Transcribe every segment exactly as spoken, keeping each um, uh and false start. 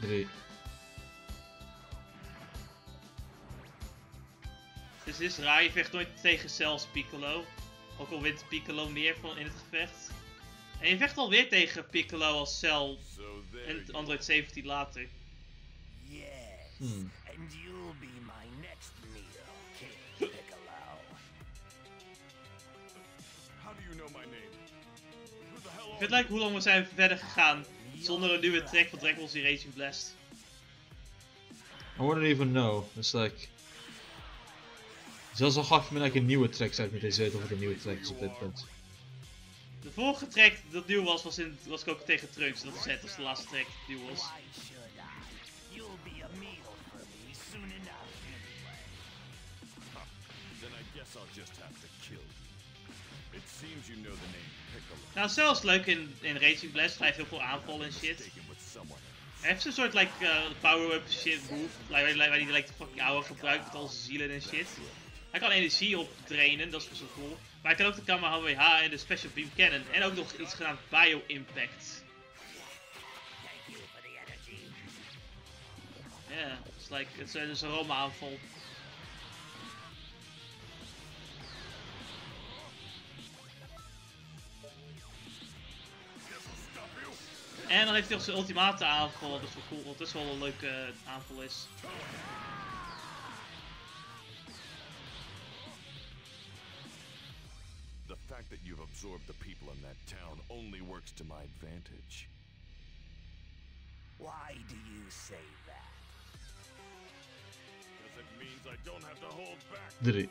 drie. Dus dit is raar, je vecht nooit tegen Cells Piccolo. Ook al wint Piccolo meer van in het gevecht. En je vecht alweer tegen Piccolo als Cell en Android zeventien later. Yes, hmm. and you'll be my next meal, King Piccolo. How do you know my name? Who the hell? Ik vind het leuk hoe lang we zijn verder gegaan zonder een nieuwe track van Dragon Ball Raging Blast. I wouldn't even know. It's like. Zelfs al gaf je me eigenlijk een nieuwe track uit met deze weet of het een nieuwe track is op dit punt. De vorige track dat nieuw was, was, in, was ik ook tegen Trunks. Dat is het als de laatste track die nieuw was. Nou, zelfs leuk in, in Raging Blast, hij heeft heel veel aanvallen en shit. Hij heeft zo'n soort like, uh, power-up shit move, waar like, hij like, de fucking ouwe gebruikt met al zijn zielen en shit. Hij kan energie optrainen, dat is best wel cool. Maar hij kan ook de Kamehameha en de Special Beam cannon en ook nog iets genaamd Bio-Impact. Ja, yeah, it's like, het uh, is een Roma aanval. En dan heeft hij ook zijn ultimate aanval, dat is wel cool, want dat is wel een leuke aanval is. The fact that you've absorbed the people in that town only works to my advantage. Why do you say that? Because it means I don't have to hold back. Did it?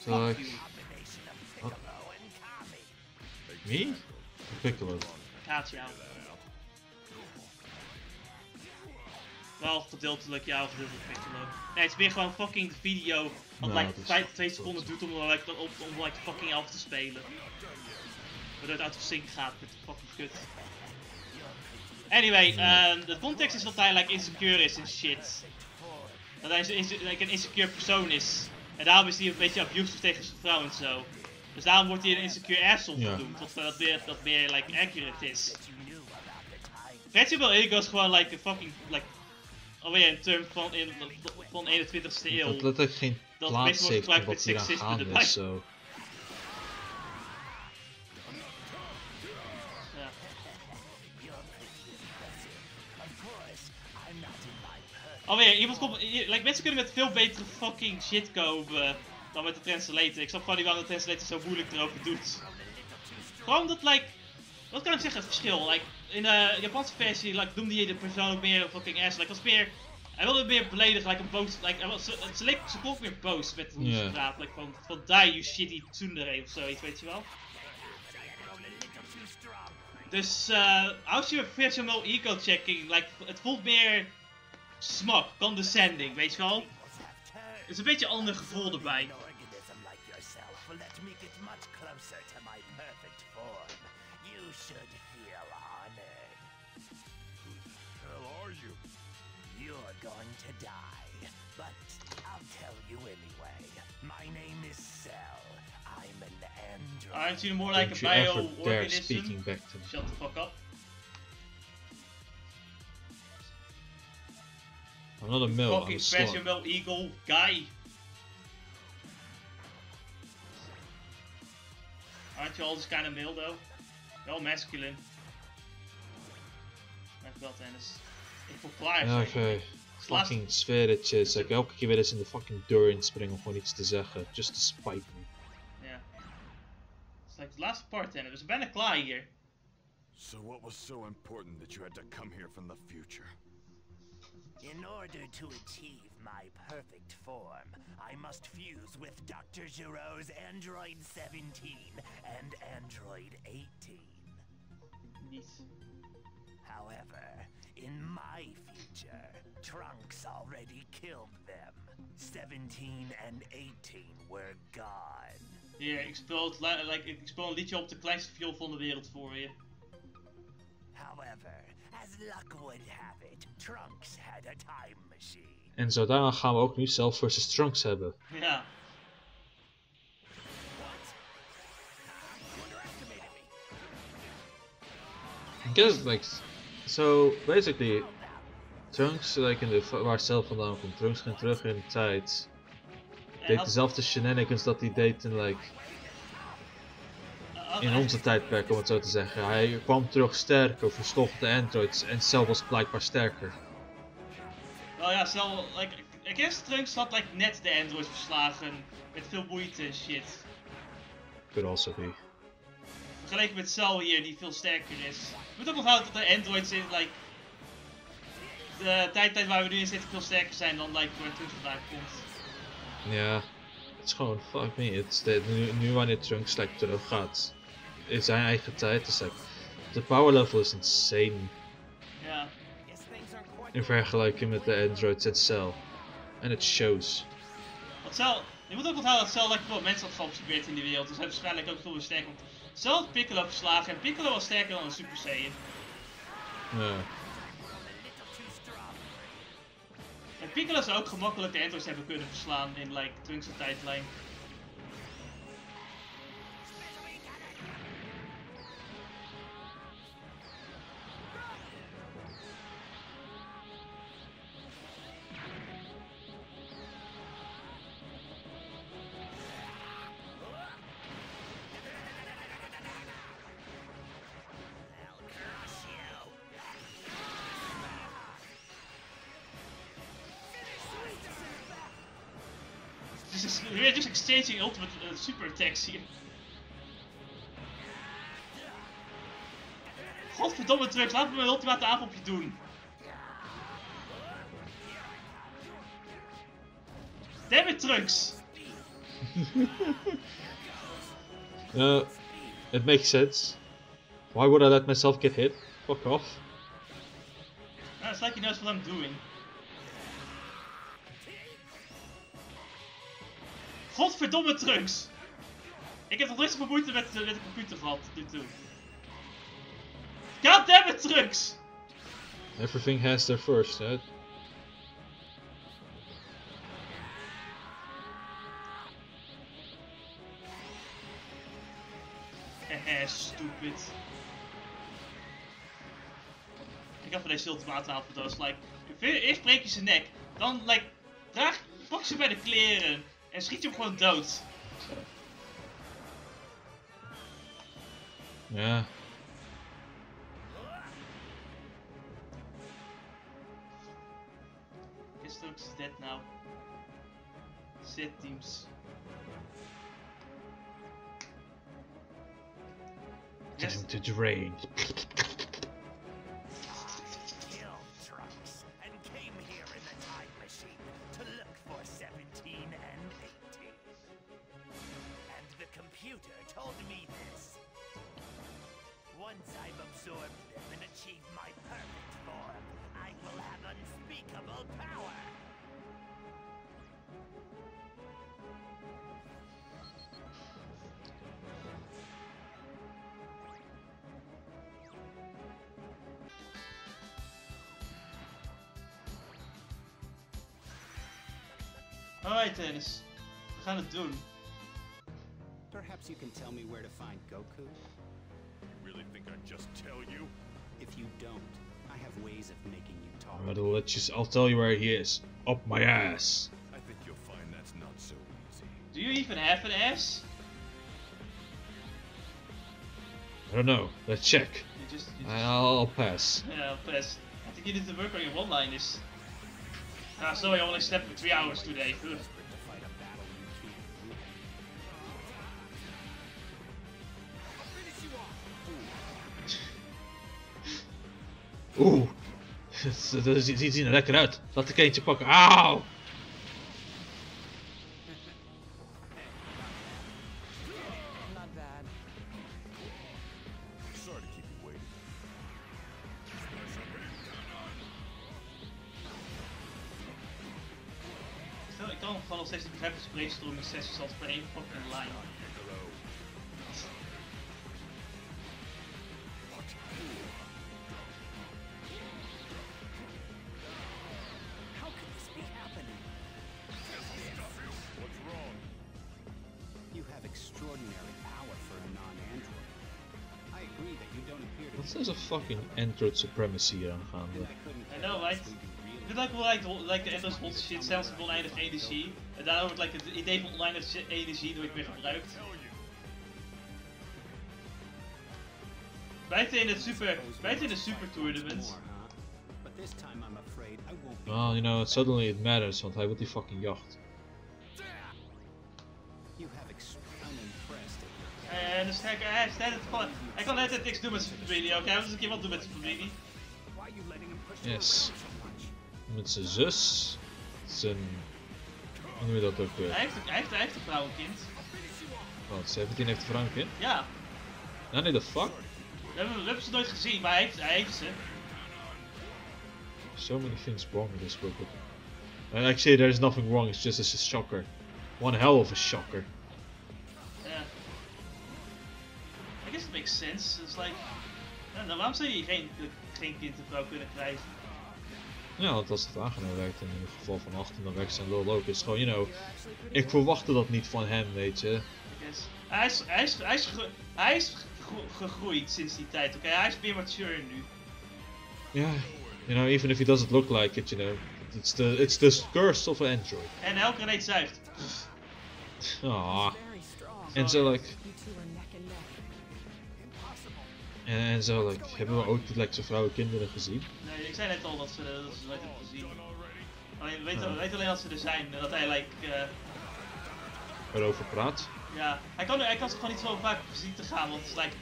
Fuck you. Me? Piccolo. Gaat jou. Wel gedeeltelijk jou, gedeeltelijk Piccolo. Nee, het is meer gewoon fucking de video. Wat nou, like vijf tot twee seconden doet om like, op, om like fucking elf te spelen. Waardoor het uit de sync gaat met de fucking kut. Anyway, hmm. um, de context is dat hij like insecure is en shit. Dat hij like, een insecure persoon is. En daarom is hij een beetje abusive tegen zijn vrouw en zo. Dus daarom wordt hij een insecure asshole ja. genoemd, tot dat meer, dat meer like, accurate is. Reachable ego is gewoon like een fucking, like, alweer een term van, in, van eenentwintigste eeuw. Dat letterlijk geen plaats heeft op wat hier aan gaan is, zo. Ja. Alweer, iemand komt, like, mensen kunnen met veel betere fucking shit komen. Dan met de translator. Ik snap gewoon niet waarom de translator zo moeilijk erover doet. Gewoon dat, like. Wat kan ik zeggen, het verschil? Like, in de Japanse versie like, noemde je de persoon ook meer fucking ass. Like, was meer, hij wilde meer beledigen, like een boos. Like, was, ze, ze, leek, ze klonk meer boos met hoe ze praat. Like, van, van die, you shitty tsundere of zoiets, weet je wel. Dus, uh, als je personal ego-checking, like, het voelt meer smak, condescending, weet je wel. Het is een beetje een ander gevoel erbij. Aren't you more like a bio-organism? Shut the fuck up. I'm not a mill, I'm a special mill eagle guy. Aren't you all this kind of mill though? Wel masculine. Echt wel tennis. Ik voel klaar. Ja, oké. Fucking sfeertjes. Ik elke keer weer eens in de fucking deur inspringen om gewoon iets te zeggen. Just to spite me. Ja. Yeah. It's like the last part then. We zijn bijna klaar hier. So what was so important that you had to come here from the future? In order to achieve my perfect form, I must fuse with Doctor Gero's Android zeventien and Android eighteen. Nice. However, in my future, Trunks already killed them. zeventien and eighteen were gone. Hier, ik speel het, like, ik speel een liedje op de kleinste viool van de wereld voor je. However, as luck would have it, Trunks had a time machine. En zo daarna gaan we ook nu Cell versus Trunks hebben. Ja. Because like, so basically, Trunks, like in de waar Cell vandaan komt, Trunks ging terug in de tijd. Deed dezelfde shenanigans dat hij deed in like in onze tijdperk, om het zo te zeggen. Hij kwam terug sterker, verstopt de androids en Cell was blijkbaar sterker. Wel ja, Cell, like, ik guess Trunks had like net de androids verslagen met veel moeite en shit. Could also be. Vergeleken met Cell hier, die veel sterker is. Ik moet ook onthouden dat de androids in like de tijd, tijd waar we nu in zitten veel sterker zijn dan like waar Trunks vandaan komt. Ja, het is gewoon fuck me. It's de, nu, nu wanneer Trunks like, terug gaat in zijn eigen tijd, is like, de power level is insane. Ja. In vergelijking met de androids en Cell. En het shows. Want Cell, je moet ook onthouden dat Cell like, veel mensen had geobserveerd in de wereld, dus hij waarschijnlijk ook veel sterker. Cell had Piccolo verslagen en Piccolo was sterker dan een Super Saiyan. Ja. En Piccolo zou ook gemakkelijk de androids hebben kunnen verslaan in like, Trunks' tijdlijn. We are just exchanging ultimate uh, super attacks hier. Godverdomme Trunks, laat me mijn ultimate aanvalpje doen. Damn it, Trunks! uh, it makes sense. Why would I let myself get hit? Fuck off. Uh, it's like he knows what I'm doing. Godverdomme Trunks! Ik heb nog nooit zoveel moeite met, met de computer gehad tot nu toe. Goddammit Trunks! Everything has their first, hè? Hehe, stupid. Ik had van deze ultimaat haal voor doos, like... Eerst breek je zijn nek, dan like... Draag... Pak ze bij de kleren. En schiet je hem gewoon dood. Ja. Is Trunks dead now? Zit teams. Time to drain. Alright, Dennis. We gaan het doen. Perhaps you can tell me where to find Goku. You really think I'd just tell you? If you don't, I have ways of making you talk. I'm gonna let you. I'll tell you where he is. Up my ass. I think you'll find that's not so easy. Do you even have an ass? I don't know. Let's check. You just, you just... I'll pass. Yeah, I'll pass. I think you need to work on your one-liners. Ah, uh, sorry, I only slept for three hours today. Ugh. Oeh, dat ziet er lekker uit. Laat ik eentje pakken. Auw! Sessies als per één fucking lijn. Wat is een fucking Android supremacy hier aan gaande? I know, right? Dit lijkt wel like de Android hot shit, zelfs met oneindige energie. En daardoor wordt like, het idee van oneindige energie nooit meer gebruikt. Buiten in het super, buiten in het super tournament. Well, you know, suddenly it matters, want hij wil die fucking jacht. En dus hij, hij, hij, hij, hij kan net niks doen met zijn familie, oké? Okay? Hij moet eens een keer wat doen met zijn familie. Yes. Met zijn zus. Zijn... Hoe noem je dat ook weer? Hij heeft, hij heeft, hij heeft een vrouw en kind. Wat, zeventien heeft een vrouw en kind? Ja. Nou nee, de fuck? We hebben, we hebben ze nooit gezien, maar hij heeft, hij heeft ze. So many things wrong with this robot. And actually there's nothing wrong, it's just it's a shocker. One hell of a shocker. I guess it makes sense. It's like, nou, waarom zou je geen, geen kind en vrouw kunnen krijgen? Ja, want als het aangenomen werkt in het geval van achter, dan werkt zijn lol ook. Is gewoon, you know, ik verwachtte dat niet van hem, weet je. Hij is, hij is, hij is, hij is gegroeid sinds die tijd, oké? Okay? Hij is meer mature nu. Ja, yeah. You know, even if he doesn't look like it, you know, it's the, it's the curse of an android. En elke reet zuigt. Ah. En zo, like... En zo, like, hebben we ook like, zijn vrouwen kinderen gezien? Nee, ik zei net al dat ze dat ze nooit hebben gezien. Alleen, we weten, ah. weten alleen dat ze er zijn en dat hij like, uh... erover praat. Ja, hij kan, hij kan ze gewoon niet zo vaak op visite gaan, want like,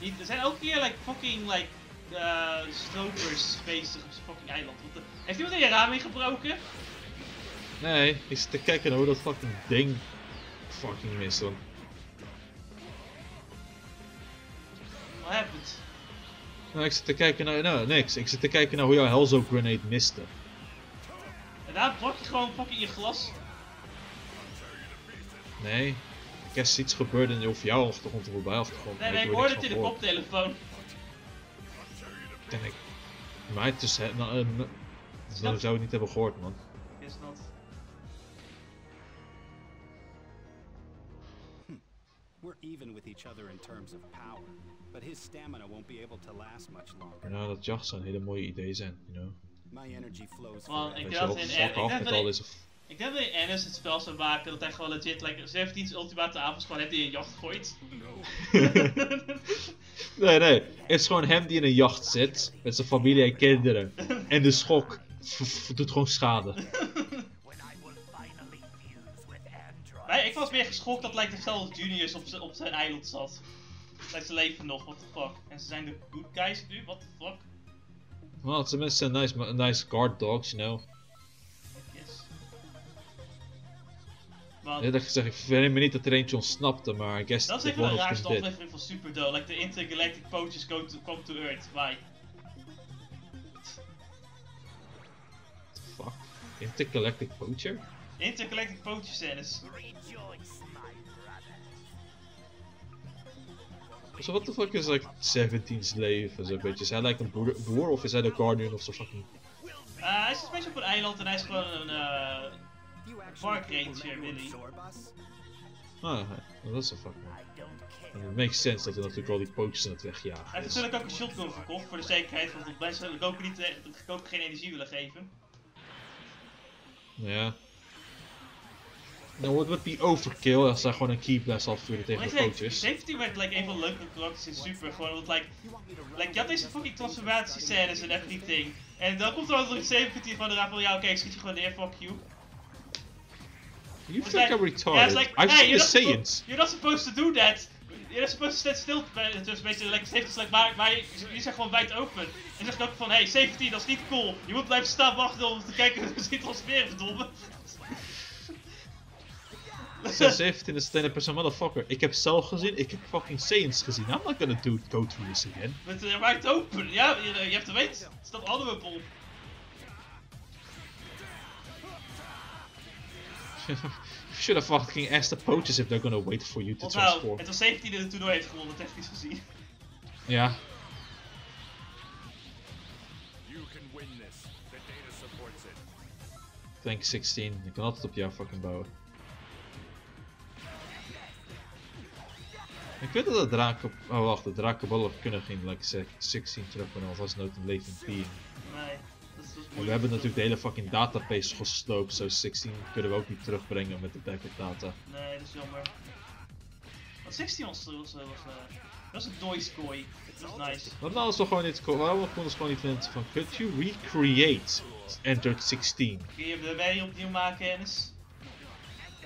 niet, er zijn elke keer like, fucking like, uh, stropers bezig op zijn fucking eiland. De, heeft iemand in je raam ingebroken? Nee, ik zit te kijken hoe dat fucking ding fucking mist. Want... Nou, ik zit te kijken naar... Nou, niks. Ik zit te kijken naar hoe jouw Helzo Grenade miste. En daar brak je gewoon fucking je glas. Nee. Ik heb iets gebeurd en je hoeft jouw achtergrond te voorbij achtergrond. Nee, nee, ik hoorde het in de koptelefoon. En ik... Maar tussen... Nou, uh, nou zou je het niet hebben gehoord, man. Is dat... We're even with each other in terms of power, but his stamina won't be able to last much longer. Nou, dat jacht zijn hele mooie ideeën zijn, you know. My energy flows. Well, ik dacht in Ik denk dat in Ennis het spel zou maken dat hij gewoon legit like zeventien's ultimate avonds gewoon hem die in een jacht gooit. No. nee, nee. Het is gewoon hem die in een jacht zit met zijn familie en kinderen. En de schok doet gewoon schade. Nee, ik was meer geschokt dat like, de Golden Juniors op, op zijn eiland zat. Like, ze leven nog, what the fuck. En ze zijn de good guys nu, what the fuck. Well, tenminste zijn nice, nice guard dogs, you know. Yes. Man. Ja, dat gezegd, ik verneem me niet dat er eentje ontsnapte, maar I guess dat is even de raarste aflevering van Super Doe. Like, the Intergalactic Poachers go to, come to Earth, why? What the fuck? Intergalactic Poacher? Intergalactic Poachers tennis. So what the fuck is like seventien's leven zo'n beetje? Is hij lijkt een broer, broer of is hij de guardian of zo fucking? Uh, hij is een beetje op een eiland en hij is gewoon een uh, park ranger, Willy. Ah, dat is een fucking. Het makes sense dat hij natuurlijk al die poachers aan het wegjagen. Hij heeft natuurlijk ook een shotgun verkocht voor de zekerheid, want mensen Goku niet Goku geen energie willen geven. Ja. Nou, het wordt die overkill als hij gewoon een keyblast afvuren tegen de coaches. Safety werd like, een van de leukere karakters in Super. Gewoon, want like, like, je had deze fucking transformatiescènes en everything. En dan komt er ook nog zeventien van de raad van ja, oké, okay, schiet je gewoon neer, fuck you. You think I'm retarded? Yeah, like, I've hey, seen the Saiyans. You're not supposed to do that. You're not supposed to stand still. Het is een beetje like, safety, like, maar, maar je, je zegt gewoon wijd open. En zegt ook van, hey, zeventien, dat is niet cool. Je moet blijven staan wachten om te kijken hoe ze transformeren, verdomme. zeventien is een persoon, motherfucker. Ik heb Cell gezien, ik heb fucking Saiyans gezien. I'm not gonna do go through this again. But they're right open, ja, je hebt te weten. Het staat honorable. You should have fucking asked the poachers if they're gonna wait for you to transform. Nou, het was zeventien in het toernooi heeft gewonnen, technisch gezien. Ja. You can win this. The data supports it. Thanks zestien, ik kan altijd op jou fucking bouwen. Ik weet dat de draken... Oh wacht, de drakenballen kunnen geen like zestien terugkomen, want als nooit een living being. Nee, dat is dus moeilijk. We hebben natuurlijk de hele fucking database gesloopt, zo zestien kunnen we ook niet terugbrengen met de backup data. Nee, dat is jammer. Want zestien was... was, was uh... Dat is een noise kooi. Dat is nice. Waarom nou is toch gewoon niet... Waarom kon het gewoon niet mensen van... Could you recreate Android zestien? Kun je er mee opnieuw maken, Ennis?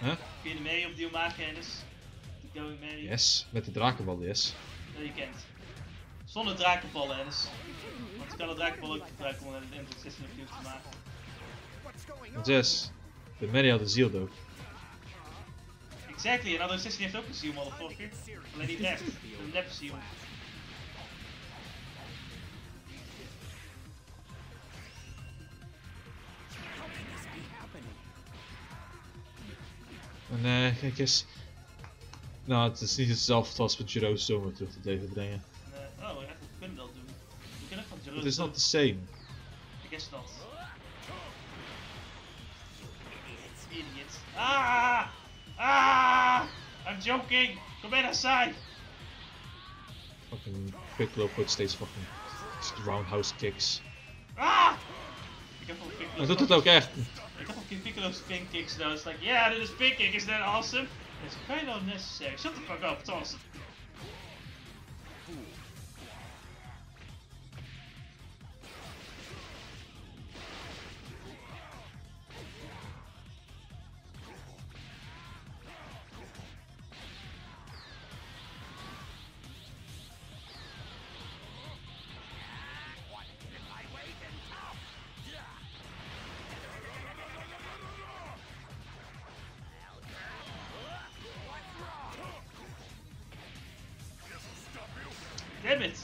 Huh? Kun je er mee opnieuw maken, Ennis? De Going Mary? Yes, met de drakenballen, yes. Dat je kent. Zonder drakenballen, Ennis. Want ik kan de drakenballen ook gebruiken om de Android zestien opnieuw te maken. Want yes, de Mary had een ziel, though. Exactly, en Android zestien heeft ook een ziel, motherfucker. Alleen niet echt, een nepziel. Nee, uh, kijk eens. Nou, het is niet hetzelfde als wat Gero zomaar terug te blijven brengen. Uh, oh, we kunnen dat doen. We kunnen van Gero. Het is not the same. Ik guess not. Idiot. Ah! Ah! I'm joking! Kom bij naar side! Fucking Piccolo put steeds fucking roundhouse kicks. Ah! Ik heb al Piccolo. Hij doet het ook echt. Ik heb al Piccolo's pin kicks though. It's like, yeah, I did this pin kick, isn't that awesome? It's kind of unnecessary. Shut the fuck up, it's awesome. Damn it!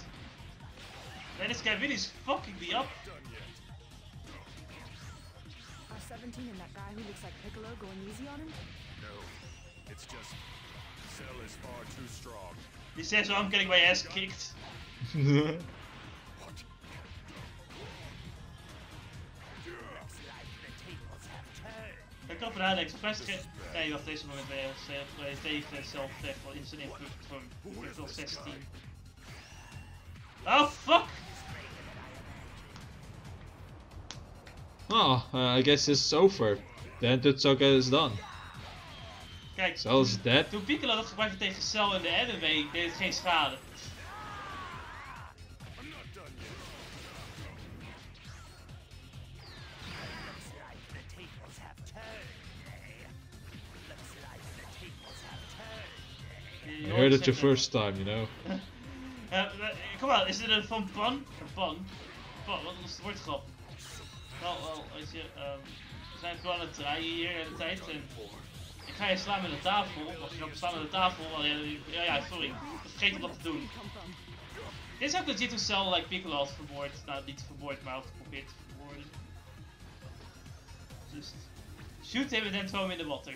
Man, this guy really is fucking me up. Are seventeen and that guy who looks like Piccolo going easy on him? No, it's just Cell is far too strong. He says, well, I'm getting my ass kicked. Ik kan verhalen, ik best geen... Nee, wacht, deze moment bij ons tegen Cell weg, wel instant input van Piccolo zestien. Oh fuck! Oh, uh, I guess it's over. Then Tutsuke is done. Kijk, Cell is dead. Toen Piccolo dat gebruikte tegen Cell in de anime, deed het geen schade. You heard it your first time, you know. Kom aan, is dit een van Pan? Pan? Pan, wat is het woordgrap? Nou, wel, weet je, um, we zijn gewoon aan het draaien hier de hele tijd en ik ga je slaan met de tafel, of je gaat slaan met de tafel, oh, ja, ja, ja, sorry, ik vergeet om dat te doen. Dit is ook dat je toen Cell like Piccolo had vermoord, nou niet vermoord, maar had geprobeerd te vermoorden. Just shoot him and then throw him in the water.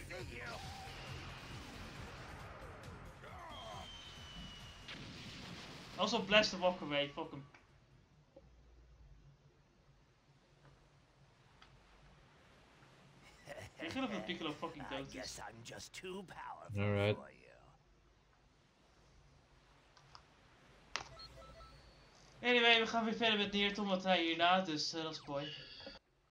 Also blast the walk away, fuck him. I guess I'm just too powerful for you. Anyway, we gaan weer verder met Neert omdat hij hierna, dus uh, dat is mooi.